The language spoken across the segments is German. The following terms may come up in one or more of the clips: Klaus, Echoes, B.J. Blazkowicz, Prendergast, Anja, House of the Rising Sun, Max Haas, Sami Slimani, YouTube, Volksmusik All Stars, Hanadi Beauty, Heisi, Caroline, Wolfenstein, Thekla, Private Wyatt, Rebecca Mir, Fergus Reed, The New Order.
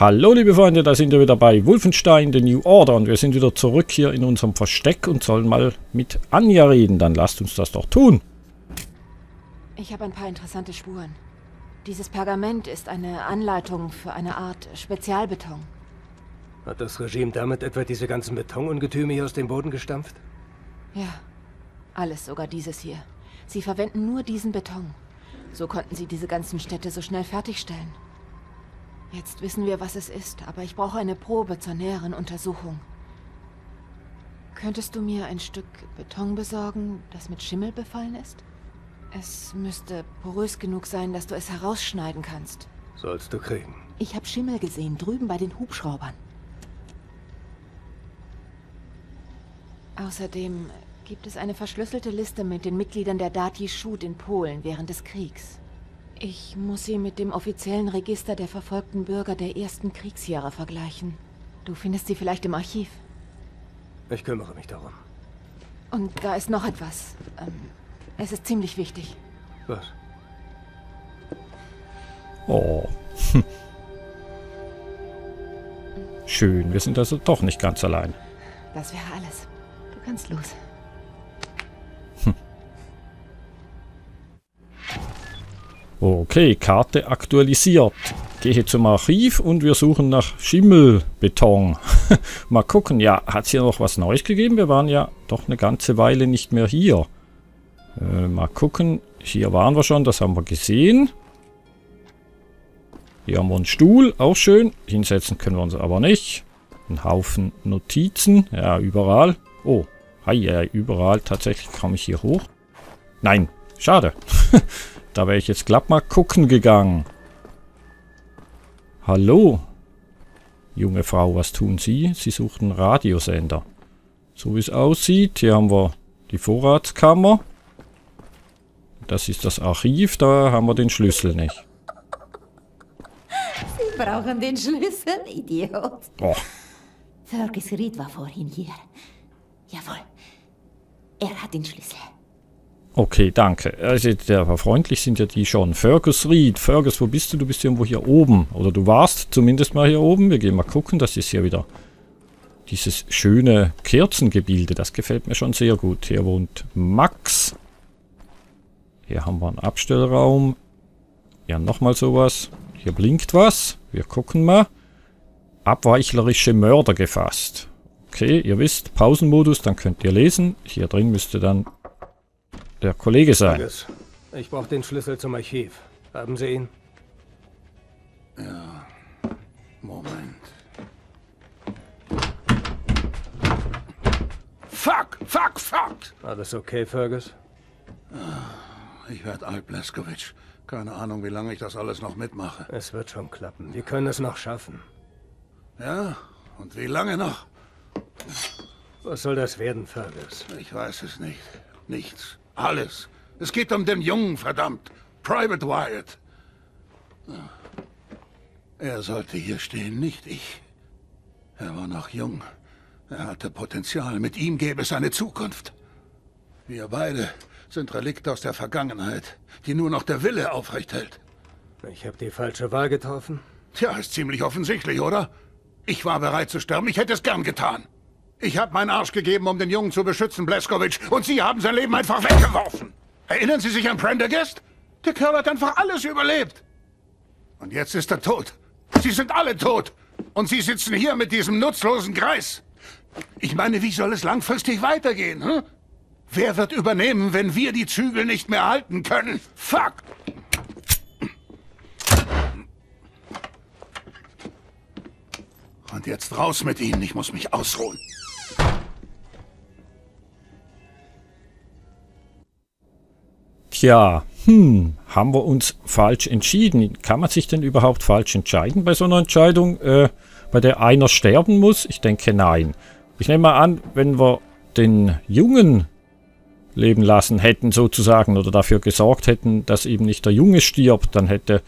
Hallo liebe Freunde, da sind wir wieder bei Wolfenstein, The New Order, und wir sind wieder zurück hier in unserem Versteck und sollen mal mit Anja reden. Dann lasst uns das doch tun. Ich habe ein paar interessante Spuren. Dieses Pergament ist eine Anleitung für eine Art Spezialbeton. Hat das Regime damit etwa diese ganzen Betonungetüme hier aus dem Boden gestampft? Ja, alles, sogar dieses hier. Sie verwenden nur diesen Beton. So konnten sie diese ganzen Städte so schnell fertigstellen. Jetzt wissen wir, was es ist, aber ich brauche eine Probe zur näheren Untersuchung. Könntest du mir ein Stück Beton besorgen, das mit Schimmel befallen ist? Es müsste porös genug sein, dass du es herausschneiden kannst. Sollst du kriegen. Ich habe Schimmel gesehen, drüben bei den Hubschraubern. Außerdem gibt es eine verschlüsselte Liste mit den Mitgliedern der Dati Schut in Polen während des Kriegs. Ich muss sie mit dem offiziellen Register der verfolgten Bürger der ersten Kriegsjahre vergleichen. Du findest sie vielleicht im Archiv. Ich kümmere mich darum. Und da ist noch etwas. Es ist ziemlich wichtig. Was? Oh. Schön, wir sind also doch nicht ganz allein. Das wäre alles. Du kannst los. Okay, Karte aktualisiert. Gehe zum Archiv und wir suchen nach Schimmelbeton. Mal gucken, ja, hat es hier noch was Neues gegeben? Wir waren ja doch eine ganze Weile nicht mehr hier. Mal gucken, hier waren wir schon, das haben wir gesehen. Hier haben wir einen Stuhl, auch schön. Hinsetzen können wir uns aber nicht. Ein Haufen Notizen, ja, überall. Oh, ja, überall, tatsächlich kam ich hier hoch. Nein, schade. Da wäre ich jetzt glatt mal gucken gegangen. Hallo? Junge Frau, was tun Sie? Sie sucht einen Radiosender. So wie es aussieht, hier haben wir die Vorratskammer. Das ist das Archiv, da haben wir den Schlüssel nicht. Sie brauchen den Schlüssel, Idiot. Oh. Fergus Reed war vorhin hier. Jawohl. Er hat den Schlüssel. Okay, danke. Also, aber freundlich sind ja die schon. Fergus Reed. Fergus, wo bist du? Du bist irgendwo hier oben. Oder du warst zumindest mal hier oben. Wir gehen mal gucken. Das ist hier wieder dieses schöne Kerzengebilde. Das gefällt mir schon sehr gut. Hier wohnt Max. Hier haben wir einen Abstellraum. Ja, nochmal sowas. Hier blinkt was. Wir gucken mal. Abweichlerische Mörder gefasst. Okay, ihr wisst. Pausenmodus, dann könnt ihr lesen. Hier drin müsste dann der Kollege sein. Ich brauche den Schlüssel zum Archiv. Haben Sie ihn? Ja. Moment. Fuck! Fuck! Fuck! Alles okay, Fergus? Ich werde alt, Blazkowicz. Keine Ahnung, wie lange ich das alles noch mitmache. Es wird schon klappen. Wir können es noch schaffen. Ja? Und wie lange noch? Was soll das werden, Fergus? Ich weiß es nicht. Nichts. Alles. Es geht um den Jungen, verdammt. Private Wyatt. Er sollte hier stehen, nicht ich. Er war noch jung. Er hatte Potenzial. Mit ihm gäbe es eine Zukunft. Wir beide sind Relikte aus der Vergangenheit, die nur noch der Wille aufrecht hält. Ich habe die falsche Wahl getroffen. Tja, ist ziemlich offensichtlich, oder? Ich war bereit zu sterben. Ich hätte es gern getan. Ich habe meinen Arsch gegeben, um den Jungen zu beschützen, Blazkowicz. Und Sie haben sein Leben einfach weggeworfen. Erinnern Sie sich an Prendergast? Der Kerl hat einfach alles überlebt. Und jetzt ist er tot. Sie sind alle tot. Und Sie sitzen hier mit diesem nutzlosen Greis. Ich meine, wie soll es langfristig weitergehen, hm? Wer wird übernehmen, wenn wir die Zügel nicht mehr halten können? Fuck! Und jetzt raus mit Ihnen. Ich muss mich ausruhen. Tja, haben wir uns falsch entschieden? Kann man sich denn überhaupt falsch entscheiden bei so einer Entscheidung, bei der einer sterben muss? Ich denke, nein. Ich nehme mal an, wenn wir den Jungen leben lassen hätten, sozusagen, oder dafür gesorgt hätten, dass eben nicht der Junge stirbt, dann hätte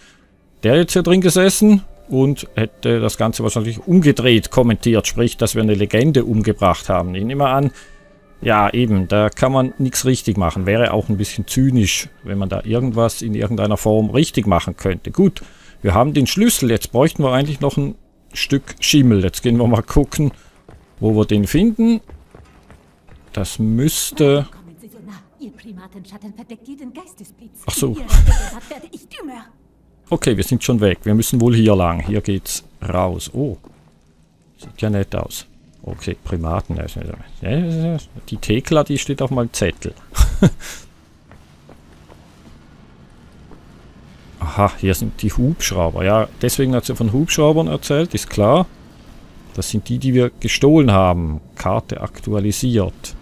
der jetzt hier drin gesessen und hätte das Ganze wahrscheinlich umgedreht kommentiert, sprich, dass wir eine Legende umgebracht haben. Ich nehme mal an, ja, eben, da kann man nichts richtig machen. Wäre auch ein bisschen zynisch, wenn man da irgendwas in irgendeiner Form richtig machen könnte. Gut, wir haben den Schlüssel. Jetzt bräuchten wir eigentlich noch einen Stück Schimmel. Jetzt gehen wir mal gucken, wo wir den finden. Das müsste... Ach so. Okay, wir sind schon weg. Wir müssen wohl hier lang. Hier geht's raus. Oh. Sieht ja nett aus. Okay, Primaten. Die Thekla, die steht auf meinem Zettel. Aha, hier sind die Hubschrauber. Ja, deswegen hat sie von Hubschraubern erzählt, ist klar. Das sind die, die wir gestohlen haben. Karte aktualisiert.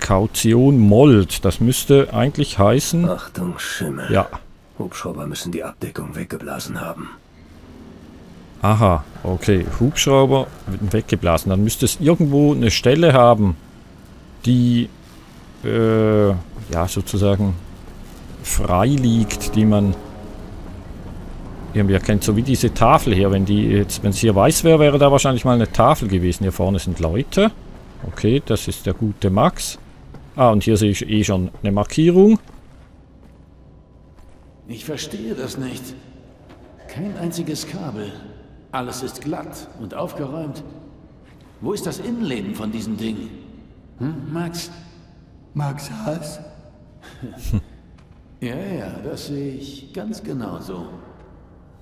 Kaution Mold. Das müsste eigentlich heißen... Achtung, Schimmel. Ja. Hubschrauber müssen die Abdeckung weggeblasen haben. Aha, okay. Hubschrauber weggeblasen. Dann müsste es irgendwo eine Stelle haben, die... ja, sozusagen... frei liegt, die man irgendwie erkennt. So wie diese Tafel hier. Wenn die jetzt, wenn es hier weiß wäre, wäre da wahrscheinlich mal eine Tafel gewesen. Hier vorne sind Leute. Okay, das ist der gute Max. Ah, und hier sehe ich eh schon eine Markierung. Ich verstehe das nicht. Kein einziges Kabel. Alles ist glatt und aufgeräumt. Wo ist das Innenleben von diesem Ding? Hm, Max? Max Haas? Ja, ja, das sehe ich ganz genau so.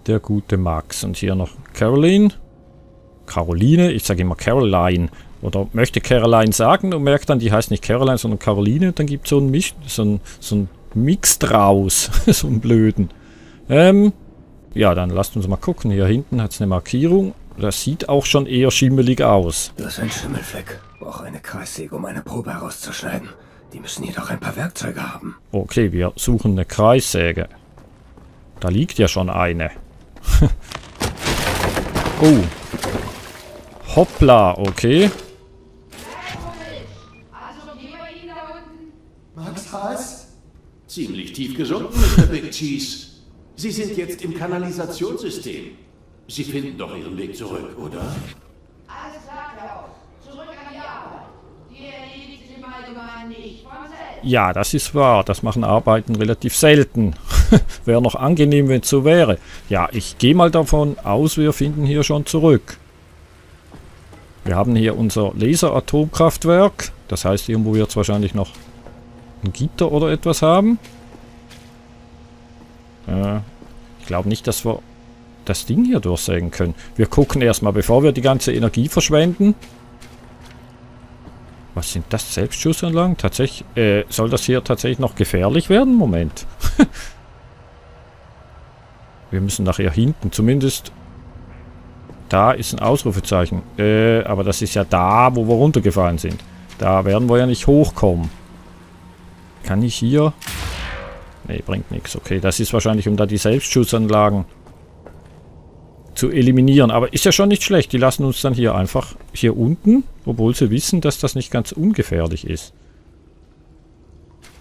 Der gute Max. Und hier noch Caroline. Caroline? Ich sage immer Caroline. Oder möchte Caroline sagen und merkt dann, die heißt nicht Caroline, sondern Caroline. Dann gibt es so einen Mix draus. So einen blöden. Ja, dann lasst uns mal gucken. Hier hinten hat es eine Markierung. Das sieht auch schon eher schimmelig aus. Das ist ein Schimmelfleck. Brauche eine Kreissäge, um eine Probe herauszuschneiden. Die müssen jedoch ein paar Werkzeuge haben. Okay, wir suchen eine Kreissäge. Da liegt ja schon eine. Oh. Hoppla, okay. Max Haas? Ziemlich tief gesunken, Mr. Big Cheese. Sie sind jetzt im Kanalisationssystem. Sie finden doch Ihren Weg zurück, oder? Alles klar, Klaus. Ja, das ist wahr. Das machen Arbeiten relativ selten. Wäre noch angenehm, wenn es so wäre. Ja, ich gehe mal davon aus, wir finden hier schon zurück. Wir haben hier unser Laser-Atomkraftwerk. Das heißt, irgendwo wird es wahrscheinlich noch ein Gitter oder etwas haben. Ich glaube nicht, dass wir das Ding hier durchsägen können. Wir gucken erstmal, bevor wir die ganze Energie verschwenden. Was sind das? Selbstschussanlagen? Tatsächlich, soll das hier tatsächlich noch gefährlich werden? Moment. Wir müssen nachher hinten. Zumindest da ist ein Ausrufezeichen. Aber das ist ja da, wo wir runtergefallen sind. Da werden wir ja nicht hochkommen. Kann ich hier? Nee, bringt nichts. Okay, das ist wahrscheinlich, um da die Selbstschussanlagen zu eliminieren. Aber ist ja schon nicht schlecht. Die lassen uns dann hier einfach hier unten, obwohl sie wissen, dass das nicht ganz ungefährlich ist.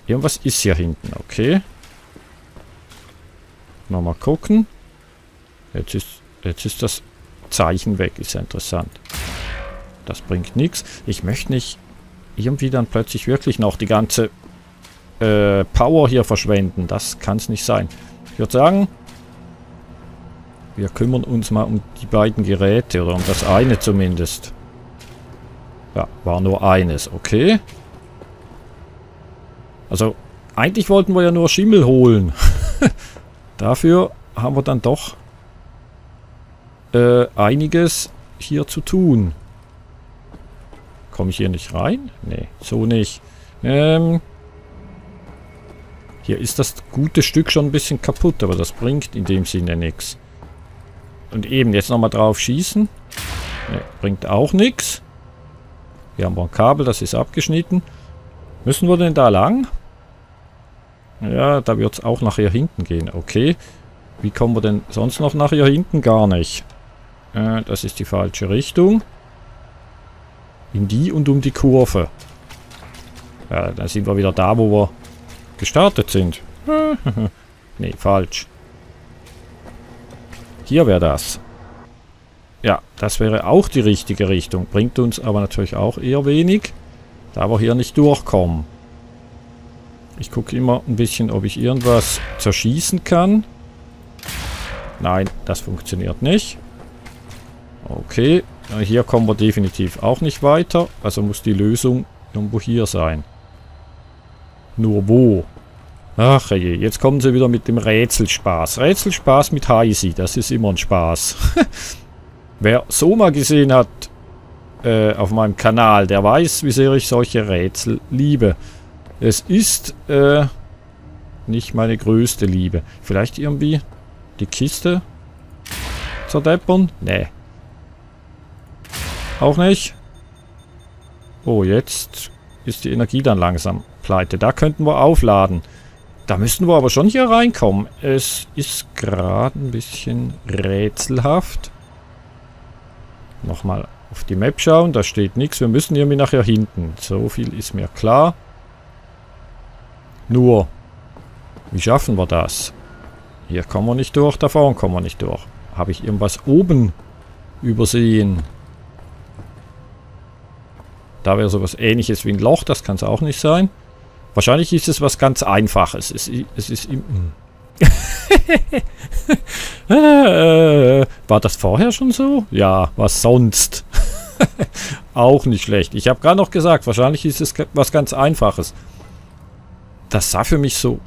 Irgendwas ist hier hinten. Okay. Nochmal gucken. Jetzt ist das Zeichen weg. Ist ja interessant. Das bringt nichts. Ich möchte nicht irgendwie dann plötzlich wirklich noch die ganze Power hier verschwenden. Das kann es nicht sein. Ich würde sagen... Wir kümmern uns mal um die beiden Geräte, oder um das eine zumindest. Ja, war nur eines, okay. Also, eigentlich wollten wir ja nur Schimmel holen. Dafür haben wir dann doch einiges hier zu tun. Komme ich hier nicht rein? Nee, so nicht. Hier ist das gute Stück schon ein bisschen kaputt, aber das bringt in dem Sinne nichts. Und eben, jetzt nochmal drauf schießen. Nee, bringt auch nichts. Hier haben wir ein Kabel, das ist abgeschnitten. Müssen wir denn da lang? Ja, da wird es auch nachher hinten gehen. Okay. Wie kommen wir denn sonst noch nachher hinten? Gar nicht. Das ist die falsche Richtung. In die und um die Kurve. Ja, dann sind wir wieder da, wo wir gestartet sind. Nee, falsch. Hier wäre das. Ja, das wäre auch die richtige Richtung. Bringt uns aber natürlich auch eher wenig, da wir hier nicht durchkommen. Ich gucke immer ein bisschen, ob ich irgendwas zerschießen kann. Nein, das funktioniert nicht. Okay, hier kommen wir definitiv auch nicht weiter. Also muss die Lösung irgendwo hier sein. Nur wo? Ach je, jetzt kommen sie wieder mit dem Rätselspaß. Rätselspaß mit Heisi, das ist immer ein Spaß. Wer so mal gesehen hat auf meinem Kanal, der weiß, wie sehr ich solche Rätsel liebe. Es ist nicht meine größte Liebe. Vielleicht irgendwie die Kiste zerdeppern? Nee. Auch nicht. Oh, jetzt ist die Energie dann langsam pleite. Da könnten wir aufladen. Da müssten wir aber schon hier reinkommen. Es ist gerade ein bisschen rätselhaft. Nochmal auf die Map schauen. Da steht nichts. Wir müssen irgendwie nachher hinten. So viel ist mir klar. Nur, wie schaffen wir das? Hier kommen wir nicht durch. Da vorne kommen wir nicht durch. Habe ich irgendwas oben übersehen? Da wäre sowas Ähnliches wie ein Loch. Das kann es auch nicht sein. Wahrscheinlich ist es was ganz Einfaches. Es ist war das vorher schon so? Ja, was sonst? Auch nicht schlecht. Ich habe gerade noch gesagt, wahrscheinlich ist es was ganz Einfaches. Das sah für mich so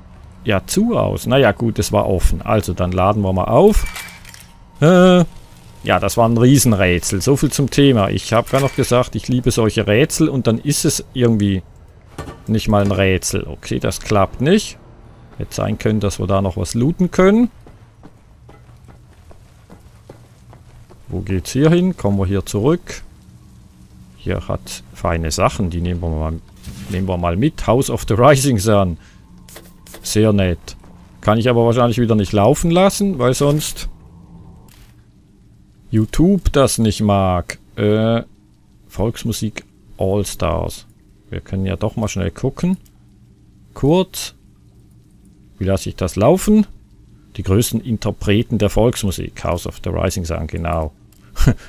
ja zu aus. Naja gut, es war offen. Also, dann laden wir mal auf. Ja, das war ein Riesenrätsel. So viel zum Thema. Ich habe gerade noch gesagt, ich liebe solche Rätsel und dann ist es irgendwie nicht mal ein Rätsel. Okay, das klappt nicht. Hätte sein können, dass wir da noch was looten können. Wo geht's hier hin? Kommen wir hier zurück. Hier hat feine Sachen. Die nehmen wir mal mit. House of the Rising Sun. Sehr nett. Kann ich aber wahrscheinlich wieder nicht laufen lassen, weil sonst YouTube das nicht mag. Volksmusik All Stars. Wir können ja doch mal schnell gucken. Kurz. Wie lasse ich das laufen? Die größten Interpreten der Volksmusik. House of the Rising Sun, genau.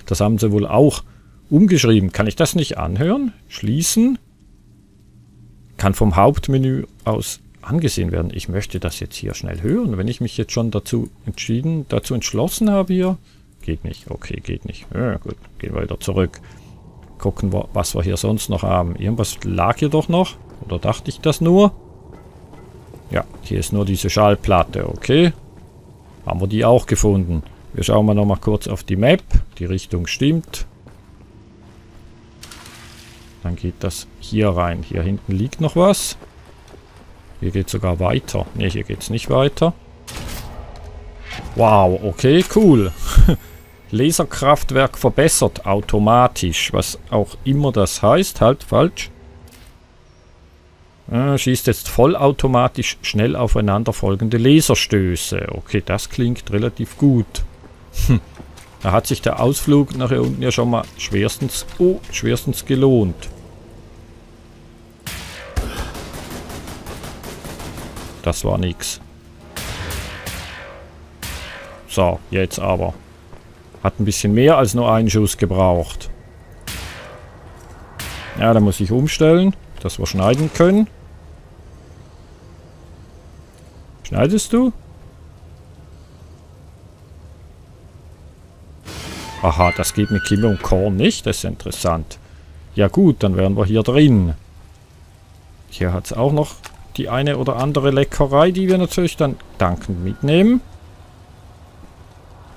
Das haben sie wohl auch umgeschrieben. Kann ich das nicht anhören? Schließen. Kann vom Hauptmenü aus angesehen werden. Ich möchte das jetzt hier schnell hören. Wenn ich mich jetzt schon dazu entschlossen habe hier. Geht nicht. Okay, geht nicht. Ja, gut. Gehen wir wieder zurück. Gucken wir, was wir hier sonst noch haben. Irgendwas lag hier doch noch. Oder dachte ich das nur? Ja, hier ist nur diese Schallplatte. Okay. Haben wir die auch gefunden. Wir schauen mal nochmal kurz auf die Map. Die Richtung stimmt. Dann geht das hier rein. Hier hinten liegt noch was. Hier geht es sogar weiter. Ne, hier geht es nicht weiter. Wow, okay, cool. Laserkraftwerk verbessert automatisch. Was auch immer das heißt. Halt, falsch. Schießt jetzt vollautomatisch schnell aufeinander folgende Laserstöße. Okay, das klingt relativ gut. Da hat sich der Ausflug nachher unten ja schon mal schwerstens gelohnt. Das war nix. So, jetzt aber. Hat ein bisschen mehr als nur einen Schuss gebraucht. Ja, da muss ich umstellen, dass wir schneiden können. Schneidest du? Aha, das geht mit Kimme und Korn nicht. Das ist interessant. Ja gut, dann wären wir hier drin. Hier hat es auch noch die eine oder andere Leckerei, die wir natürlich dann dankend mitnehmen.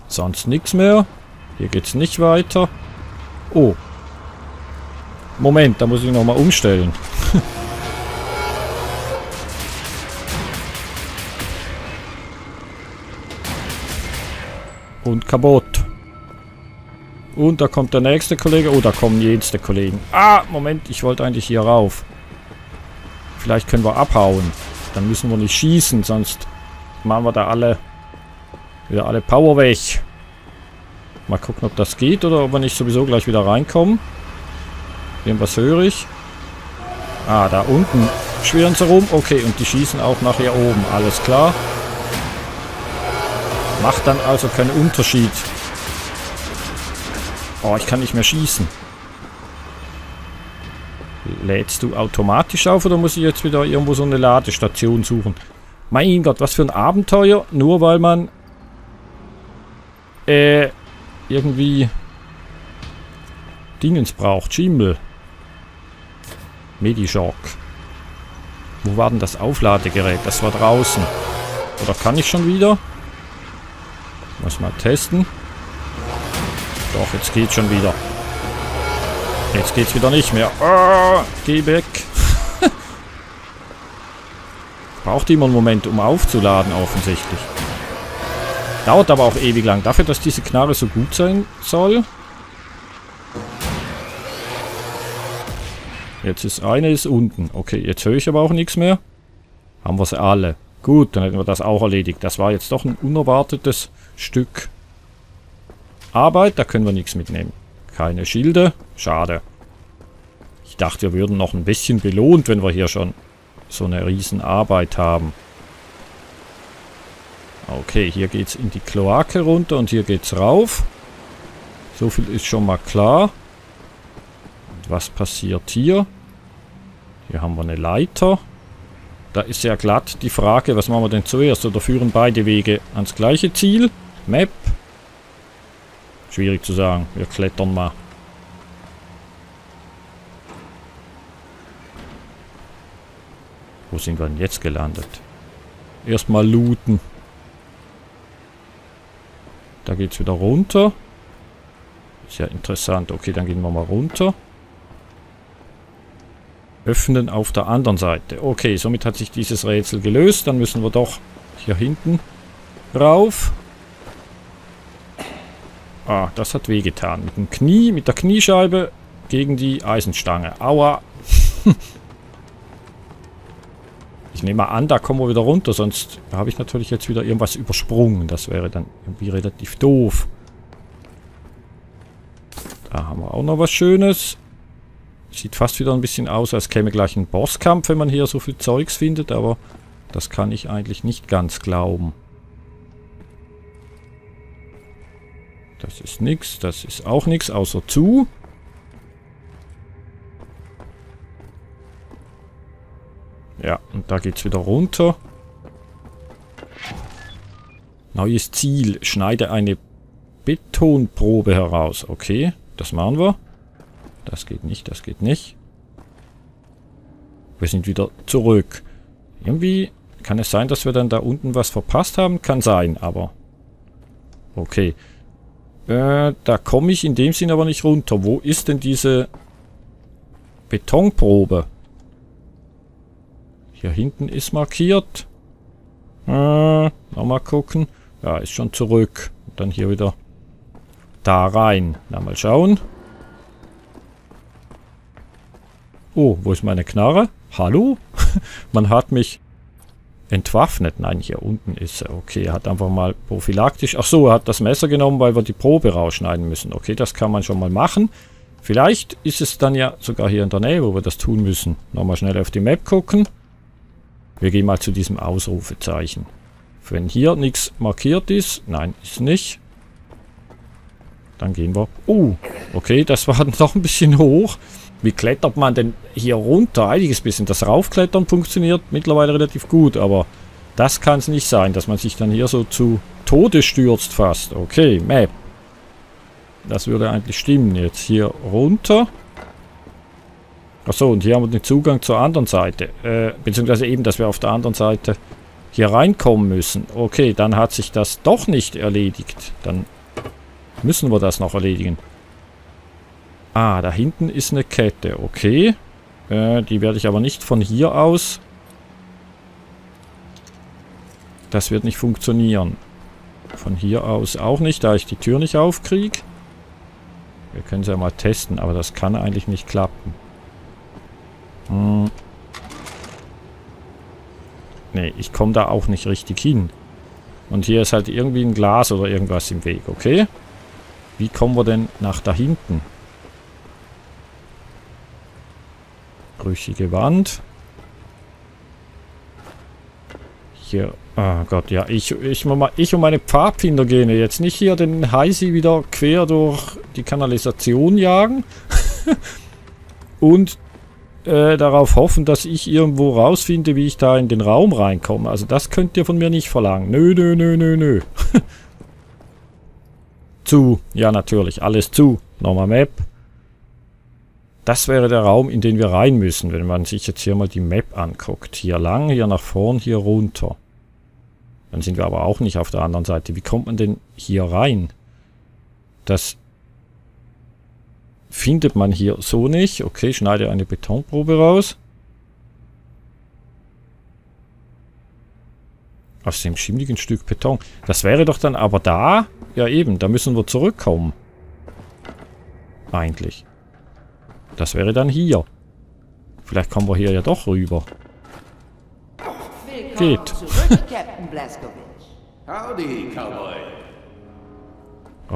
Sonst nichts mehr. Hier geht es nicht weiter. Oh. Moment, da muss ich nochmal umstellen. Und kaputt. Und da kommt der nächste Kollege. Oh, da kommen jetzt die Kollegen. Ah, Moment, ich wollte eigentlich hier rauf. Vielleicht können wir abhauen. Dann müssen wir nicht schießen, sonst machen wir da wieder alle Power weg. Mal gucken, ob das geht oder ob wir nicht sowieso gleich wieder reinkommen. Irgendwas höre ich. Ah, da unten schwirren sie rum. Okay, und die schießen auch nachher oben. Alles klar. Macht dann also keinen Unterschied. Oh, ich kann nicht mehr schießen. Lädst du automatisch auf oder muss ich jetzt wieder irgendwo so eine Ladestation suchen? Mein Gott, was für ein Abenteuer. Nur weil man irgendwie Dingens braucht. Schimmel. Medishock. Wo war denn das Aufladegerät? Das war draußen. Oder kann ich schon wieder? Muss mal testen. Doch, jetzt geht's schon wieder. Jetzt geht's wieder nicht mehr. Oh, geh weg. Braucht immer einen Moment, um aufzuladen, offensichtlich. Dauert aber auch ewig lang. Dafür, dass diese Knarre so gut sein soll. Jetzt ist eine unten. Okay, jetzt höre ich aber auch nichts mehr. Haben wir sie alle. Gut, dann hätten wir das auch erledigt. Das war jetzt doch ein unerwartetes Stück Arbeit. Da können wir nichts mitnehmen. Keine Schilde. Schade. Ich dachte, wir würden noch ein bisschen belohnt, wenn wir hier schon so eine riesen Arbeit haben. Okay, hier geht es in die Kloake runter und hier geht's rauf. So viel ist schon mal klar. Was passiert hier? Hier haben wir eine Leiter. Da ist ja glatt die Frage, was machen wir denn zuerst? Oder führen beide Wege ans gleiche Ziel? Map. Schwierig zu sagen. Wir klettern mal. Wo sind wir denn jetzt gelandet? Erstmal looten. Da geht's wieder runter. Ist ja interessant. Okay, dann gehen wir mal runter. Öffnen auf der anderen Seite. Okay, somit hat sich dieses Rätsel gelöst. Dann müssen wir doch hier hinten rauf. Ah, das hat wehgetan. Mit dem Knie, mit der Kniescheibe gegen die Eisenstange. Aua. Ich nehme mal an, da kommen wir wieder runter. Sonst habe ich natürlich jetzt wieder irgendwas übersprungen. Das wäre dann irgendwie relativ doof. Da haben wir auch noch was Schönes. Sieht fast wieder ein bisschen aus, als käme gleich ein Bosskampf, wenn man hier so viel Zeugs findet, aber das kann ich eigentlich nicht ganz glauben. Das ist auch nichts, außer zu. Ja, und da geht's wieder runter. Neues Ziel, schneide eine Betonprobe heraus. Okay, das machen wir. Das geht nicht, das geht nicht. Wir sind wieder zurück. Irgendwie kann es sein, dass wir dann da unten was verpasst haben. Kann sein, aber... Okay. Da komme ich in dem Sinn aber nicht runter. Wo ist denn diese Betonprobe? Hier hinten ist markiert. Nochmal gucken. Ja, ist schon zurück. Und dann hier wieder da rein. Na, mal schauen. Oh, wo ist meine Knarre? Hallo? Man hat mich entwaffnet. Nein, hier unten ist er. Okay, er hat einfach mal prophylaktisch... Ach so, er hat das Messer genommen, weil wir die Probe rausschneiden müssen. Okay, das kann man schon mal machen. Vielleicht ist es dann ja sogar hier in der Nähe, wo wir das tun müssen. Nochmal schnell auf die Map gucken. Wir gehen mal zu diesem Ausrufezeichen. Wenn hier nichts markiert ist... Nein, ist nicht. Dann gehen wir... Oh, okay, das war noch ein bisschen hoch. Wie klettert man denn hier runter? Einiges bisschen. Das Raufklettern funktioniert mittlerweile relativ gut, aber das kann es nicht sein, dass man sich dann hier so zu Tode stürzt fast. Okay, Map. Das würde eigentlich stimmen. Jetzt hier runter. Achso, und hier haben wir den Zugang zur anderen Seite. Beziehungsweise eben, dass wir auf der anderen Seite hier reinkommen müssen. Okay, dann hat sich das doch nicht erledigt. Dann müssen wir das noch erledigen. Ah, da hinten ist eine Kette. Okay. Die werde ich aber nicht von hier aus. Das wird nicht funktionieren. Von hier aus auch nicht, da ich die Tür nicht aufkriege. Wir können es ja mal testen, aber das kann eigentlich nicht klappen. Hm. Nee, ich komme da auch nicht richtig hin. Und hier ist halt irgendwie ein Glas oder irgendwas im Weg, okay? Wie kommen wir denn nach da hinten? Brüchige Wand. Hier. Oh Gott, ja. Ich und meine Pfadfinder gehen jetzt nicht hier den Heisi wieder quer durch die Kanalisation jagen. Und darauf hoffen, dass ich irgendwo rausfinde, wie ich da in den Raum reinkomme. Also das könnt ihr von mir nicht verlangen. Nö, nö, nö, nö, nö. zu. Ja, natürlich, alles zu. Nochmal Map. Das wäre der Raum, in den wir rein müssen, wenn man sich jetzt hier mal die Map anguckt. Hier lang, hier nach vorn, hier runter. Dann sind wir aber auch nicht auf der anderen Seite. Wie kommt man denn hier rein? Das findet man hier so nicht. Okay, schneide eine Betonprobe raus. Aus dem schimmligen Stück Beton. Das wäre doch dann aber da. Ja eben, da müssen wir zurückkommen. Eigentlich. Das wäre dann hier. Vielleicht kommen wir hier ja doch rüber. Willkommen geht. Zurück, Captain Blazkowicz. Howdy, Cowboy.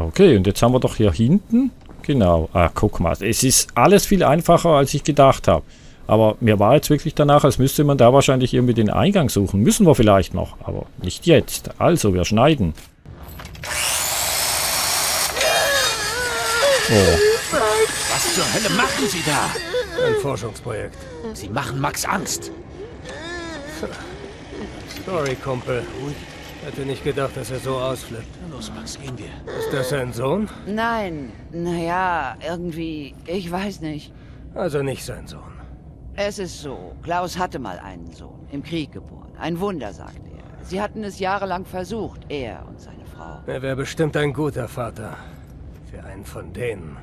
Okay, und jetzt haben wir doch hier hinten. Genau. Ah, guck mal. Es ist alles viel einfacher, als ich gedacht habe. Aber mir war jetzt wirklich danach, als müsste man da wahrscheinlich irgendwie den Eingang suchen. Müssen wir vielleicht noch, aber nicht jetzt. Also, wir schneiden. Oh. Was zur Hölle machen Sie da? Ein Forschungsprojekt. Sie machen Max Angst. Sorry, Kumpel. Hätte nicht gedacht, dass er so ausflippt. Los, Max, gehen wir. Ist das sein Sohn? Nein. Naja, irgendwie... Ich weiß nicht. Also nicht sein Sohn. Es ist so. Klaus hatte mal einen Sohn. Im Krieg geboren. Ein Wunder, sagt er. Sie hatten es jahrelang versucht. Er und seine Frau. Er wäre bestimmt ein guter Vater. Für einen von denen.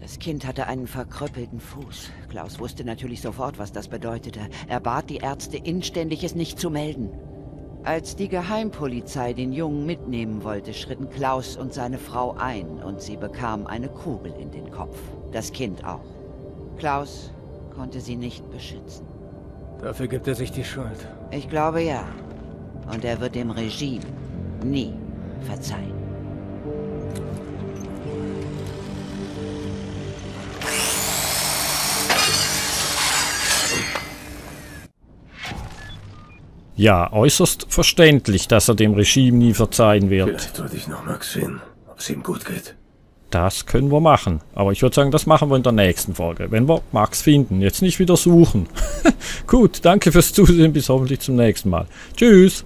Das Kind hatte einen verkrüppelten Fuß. Klaus wusste natürlich sofort, was das bedeutete. Er bat die Ärzte inständig, es nicht zu melden. Als die Geheimpolizei den Jungen mitnehmen wollte, schritten Klaus und seine Frau ein und sie bekamen eine Kugel in den Kopf. Das Kind auch. Klaus konnte sie nicht beschützen. Dafür gibt er sich die Schuld. Ich glaube ja. Und er wird dem Regime nie verzeihen. Ja, äußerst verständlich, dass er dem Regime nie verzeihen wird. Vielleicht sollte ich noch mal sehen, ob es ihm gut geht. Das können wir machen. Aber ich würde sagen, das machen wir in der nächsten Folge. Wenn wir Max finden. Jetzt nicht wieder suchen. Gut, danke fürs Zusehen. Bis hoffentlich zum nächsten Mal. Tschüss.